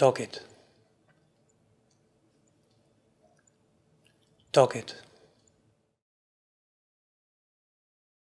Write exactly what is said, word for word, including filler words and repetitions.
target, target.